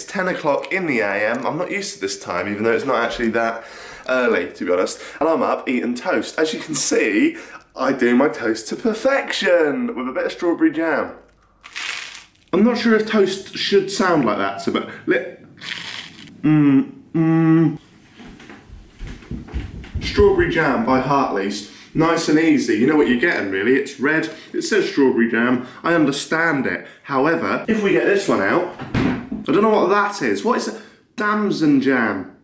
It's 10 o'clock in the AM. I'm not used to this time, even though it's not actually that early, to be honest. And I'm up eating toast. As you can see, I do my toast to perfection with a bit of strawberry jam. I'm not sure if toast should sound like that, so but Strawberry jam by Hartley's. Nice and easy, you know what you're getting really, it's red, it says strawberry jam, I understand it. However, if we get this one out, I don't know what that is. What is a damson jam?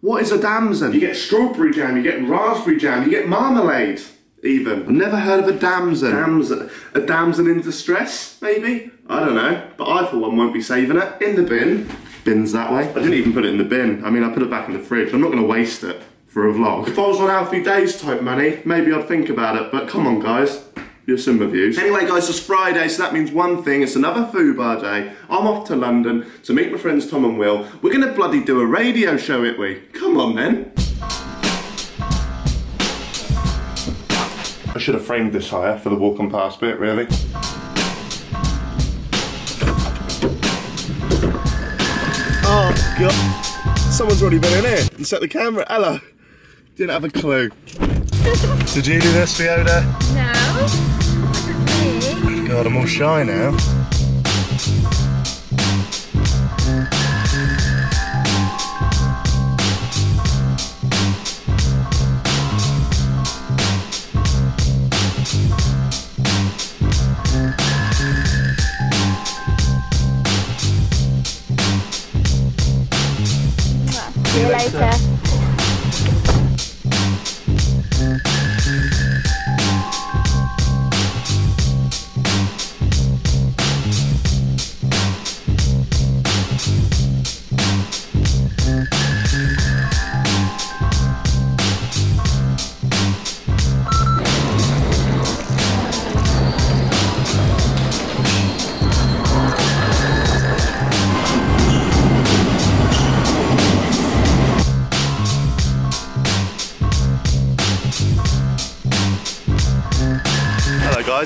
What is a damson? You get strawberry jam, you get raspberry jam, you get marmalade even. I've never heard of a damson. A damson in distress, maybe? I don't know, but I for one won't be saving it. In the bin. Bin's that way. I didn't even put it in the bin, I mean I put it back in the fridge, I'm not going to waste it. For a vlog. If I was on Alfie Deyes type money, maybe I'd think about it, but come on guys, you're some reviews. Anyway guys, it's Friday, so that means one thing, it's another FUBAR day. I'm off to London to meet my friends Tom and Will. We're gonna bloody do a radio show, ain't we? Come on then. I should have framed this higher for the walking past bit, really. Oh God, someone's already been in here and set the camera. Hello. Didn't have a clue. Did you do this, Fiona? No. Not God, I'm all shy now. See you later.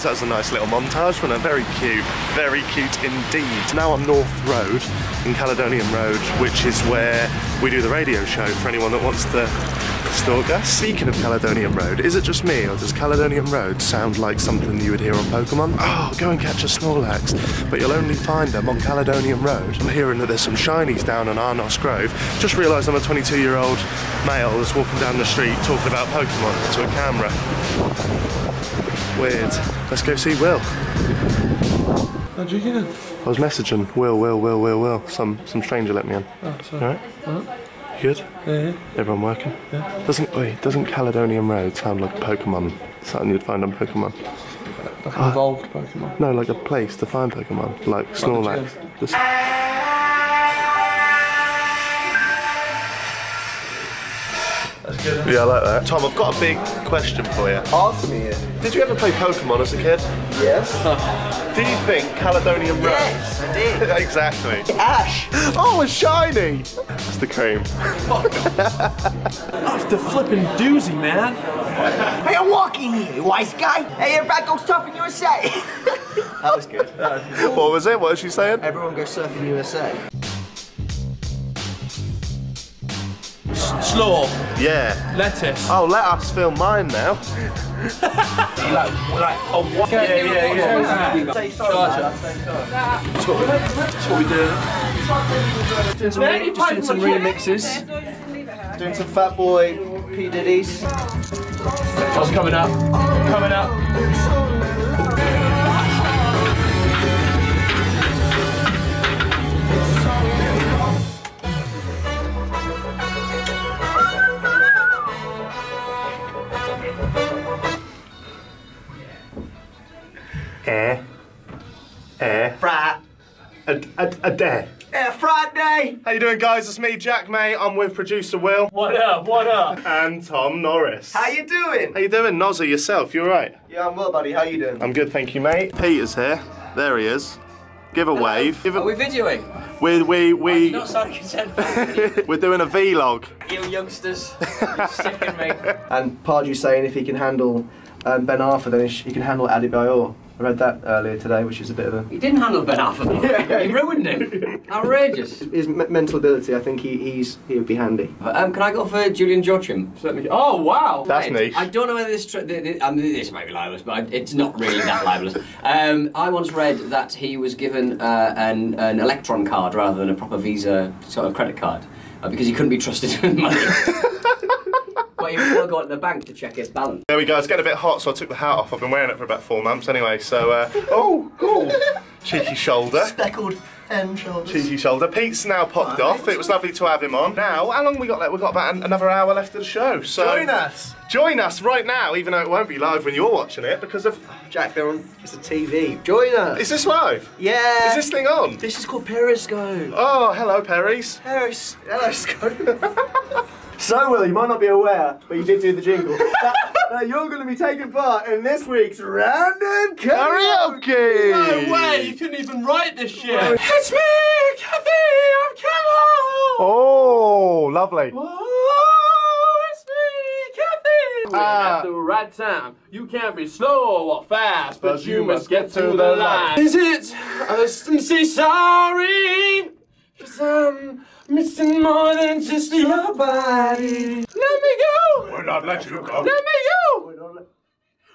That was a nice little montage from them. Very cute indeed. Now on North Road, in Caledonian Road, which is where we do the radio show for anyone that wants to stalk us. Speaking of Caledonian Road, is it just me or does Caledonian Road sound like something you would hear on Pokemon? Oh, go and catch a Snorlax, but you'll only find them on Caledonian Road. I'm hearing that there's some shinies down on Arnos Grove. Just realised I'm a 22-year-old male that's walking down the street talking about Pokemon to a camera. Weird. Let's go see Will. How'd you get in? I was messaging Will. Some stranger let me in. Oh, sorry. Alright? Right. Good? Yeah, yeah. Everyone working? Yeah. Doesn't Caledonian Road sound like Pokemon? Something you'd find on Pokemon? Like an evolved Pokemon? No, like a place to find Pokemon. Like Snorlax. That's good. Yeah, I like that. Tom, I've got a big question for you. Ask me it. Did you ever play Pokemon as a kid? Yes. Do you think Caledonian Road? Yes, I did. Exactly. Ash! Oh, a shiny! That's the cream. That's the flipping doozy, man. Hey, I'm walking here, wise guy. Hey, everybody goes surfing USA. That was good. What was it? What was she saying? Everyone goes surfing USA. Slaw. Yeah. Lettuce. Oh, let us film mine now. like a what? Yeah. Say that's what we do. Doing some remixes. Doing some Fat Boy P Diddy's. What's coming up? Coming up. Friday. Yeah, Friday. How you doing, guys? It's me, Jack May. I'm with producer Will. What up? What up? And Tom Norris. How you doing? How you doing, Nozzy? Yourself? You all right? Yeah, I'm well, buddy. How you doing? I'm good, thank you, mate. Peter's here. There he is. Give a wave. Give a... Are we videoing? I did not sign consent for We're doing a vlog. You youngsters, you're sicking me. And Pardew saying if he can handle Ben Arthur, then he can handle Adebayor. I read that earlier today, which is a bit of a... He didn't handle Ben Arthur, though. Yeah. He ruined him. Outrageous. His mental ability, I think he would be handy. Can I go for Julian Joachim? Certainly. Oh, wow. That's niche. I don't know whether this... this might be libelous, but it's not really that libelous. I once read that he was given an Electron card rather than a proper Visa sort of credit card because he couldn't be trusted with money. But he will go to the bank to check his balance. There we go, it's getting a bit hot, so I took the hat off. I've been wearing it for about 4 months anyway, so... oh, cool! Cheeky shoulder. Speckled shoulders. Cheeky shoulder. Pete's now popped off. It was lovely to have him on. Now, how long have we got left? We've got about another hour left of the show, so... Join us! Join us right now, even though it won't be live when you're watching it, because of... Jack, they're on... It's a TV. Join us! Is this live? Yeah! Is this thing on? This is called Periscope. Oh, hello, Peris. Peris... Periscope. So, Will, you might not be aware, but you did do the jingle, that you're going to be taking part in this week's Random Karaoke! No way, you couldn't even write this shit! It's me, Kathy, I'm Camel! Oh, lovely. Oh, it's me, Kathy! At the right time, you can't be slow or fast, but you must get to the line. Is it? I say sorry, 'cause I'm... missing more than just your body. Let me go. We'll not let you go. Let me go.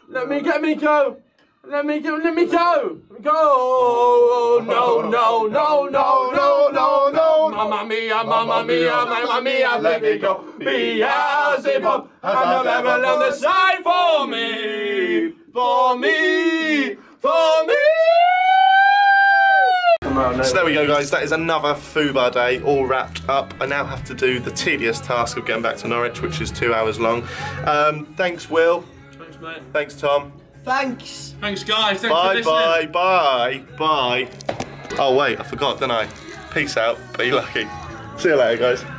Let me get me go. Let me go. Let me go. Go. No, no, no, no, no, no, no. Mamma mia, mamma mia, mamma mia. Let me go. Be as a pop. Have a level on the side for me. For me. For me. So there we go, guys, that is another FUBAR day all wrapped up. I now have to do the tedious task of getting back to Norwich, which is 2 hours long. Thanks, Will. Thanks, mate. Thanks, Tom. Thanks. Thanks, guys. Thanks for listening. Bye, bye, bye. Oh, wait, I forgot, didn't I? Peace out. Be lucky. See you later, guys.